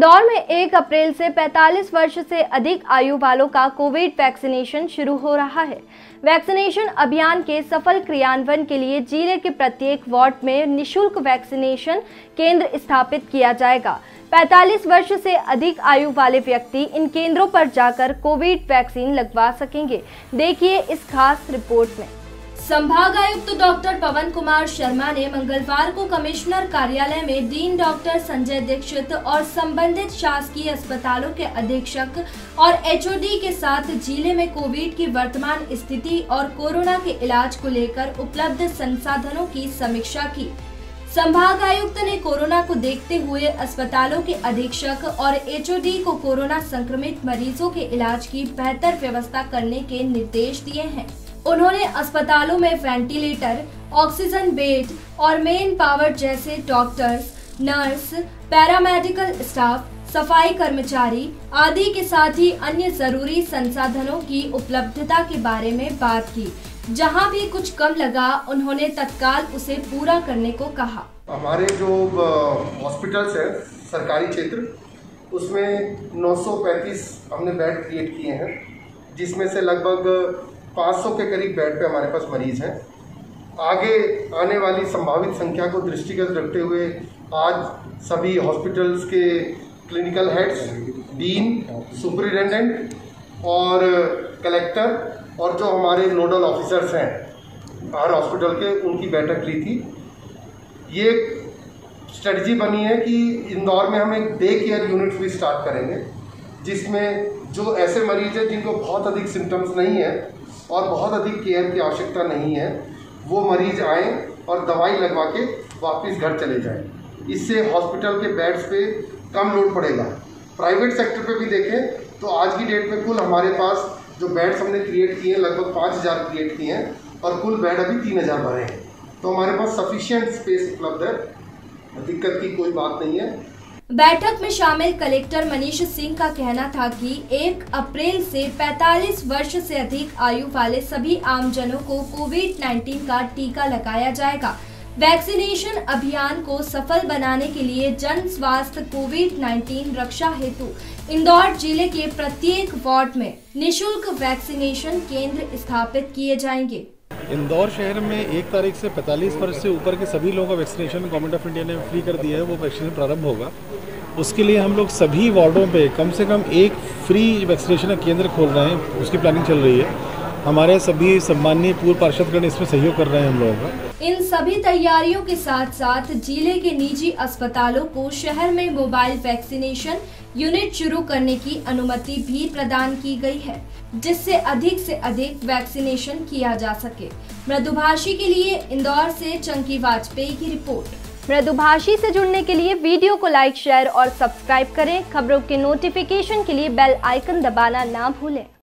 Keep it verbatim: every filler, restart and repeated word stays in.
इंदौर में एक अप्रैल से पैंतालीस वर्ष से अधिक आयु वालों का कोविड वैक्सीनेशन शुरू हो रहा है। वैक्सीनेशन अभियान के सफल क्रियान्वयन के लिए जिले के प्रत्येक वार्ड में निशुल्क वैक्सीनेशन केंद्र स्थापित किया जाएगा। पैंतालीस वर्ष से अधिक आयु वाले व्यक्ति इन केंद्रों पर जाकर कोविड वैक्सीन लगवा सकेंगे। देखिए इस खास रिपोर्ट में। संभागायुक्त डॉक्टर पवन कुमार शर्मा ने मंगलवार को कमिश्नर कार्यालय में डीन डॉक्टर संजय दीक्षित और संबंधित शासकीय अस्पतालों के अधीक्षक और एच ओ डी के साथ जिले में कोविड की वर्तमान स्थिति और कोरोना के इलाज को लेकर उपलब्ध संसाधनों की समीक्षा की। संभागायुक्त ने कोरोना को देखते हुए अस्पतालों के अधीक्षक और एच ओ डी को कोरोना संक्रमित मरीजों के इलाज की बेहतर व्यवस्था करने के निर्देश दिए हैं। उन्होंने अस्पतालों में वेंटिलेटर, ऑक्सीजन बेड और मेन पावर जैसे डॉक्टर्स, नर्स, पैरामेडिकल स्टाफ, सफाई कर्मचारी आदि के साथ ही अन्य जरूरी संसाधनों की उपलब्धता के बारे में बात की। जहां भी कुछ कम लगा उन्होंने तत्काल उसे पूरा करने को कहा। हमारे जो हॉस्पिटल्स है सरकारी क्षेत्र, उसमें नौ सौ पैंतीस हमने बेड क्रिएट किए हैं, जिसमें से लगभग पाँच सौ के करीब बेड पे हमारे पास मरीज हैं। आगे आने वाली संभावित संख्या को दृष्टिगत रखते हुए आज सभी हॉस्पिटल्स के क्लिनिकल हेड्स, डीन, सुपरिटेंडेंट और कलेक्टर और जो हमारे नोडल ऑफिसर्स हैं हर हॉस्पिटल के, उनकी बैठक ली थी। ये स्ट्रेटजी बनी है कि इंदौर में हम एक डे केयर यूनिट भी स्टार्ट करेंगे, जिसमें जो ऐसे मरीज हैं जिनको बहुत अधिक सिम्टम्स नहीं है और बहुत अधिक केयर की आवश्यकता नहीं है, वो मरीज आएँ और दवाई लगवा के वापस घर चले जाएं। इससे हॉस्पिटल के बेड्स पे कम लोड पड़ेगा। प्राइवेट सेक्टर पे भी देखें तो आज की डेट में कुल हमारे पास जो बेड्स हमने क्रिएट किए हैं लगभग पाँच हज़ार क्रिएट किए हैं और कुल बेड अभी तीन हज़ार भरे हैं, तो हमारे पास सफिशियंट स्पेस उपलब्ध है, दिक्कत की कोई बात नहीं है। बैठक में शामिल कलेक्टर मनीष सिंह का कहना था कि एक अप्रैल से पैंतालीस वर्ष से अधिक आयु वाले सभी आमजनों को कोविड उन्नीस का टीका लगाया जाएगा। वैक्सीनेशन अभियान को सफल बनाने के लिए जन स्वास्थ्य कोविड उन्नीस रक्षा हेतु इंदौर जिले के प्रत्येक वार्ड में निशुल्क वैक्सीनेशन केंद्र स्थापित किए जाएंगे। इंदौर शहर में एक तारीख से पैंतालीस वर्ष से ऊपर के सभी लोगों का वैक्सीनेशन गवर्नमेंट ऑफ इंडिया ने फ्री कर दिया है, वो वैक्सीनेशन प्रारंभ होगा। उसके लिए हम लोग सभी वार्डों पे कम से कम एक फ्री वैक्सीनेशन केंद्र खोल रहे हैं, उसकी प्लानिंग चल रही है। हमारे सभी सम्माननीय पूर्व पार्षदगण इसमें सहयोग कर रहे हैं हम लोगों का। इन सभी तैयारियों के साथ साथ जिले के निजी अस्पतालों को शहर में मोबाइल वैक्सीनेशन यूनिट शुरू करने की अनुमति भी प्रदान की गई है, जिससे अधिक से अधिक वैक्सीनेशन किया जा सके। मृदुभाषी के लिए इंदौर से चंकी वाजपेयी की रिपोर्ट। मृदुभाषी से जुड़ने के लिए वीडियो को लाइक, शेयर और सब्सक्राइब करें। खबरों के नोटिफिकेशन के लिए बेल आइकन दबाना ना भूलें।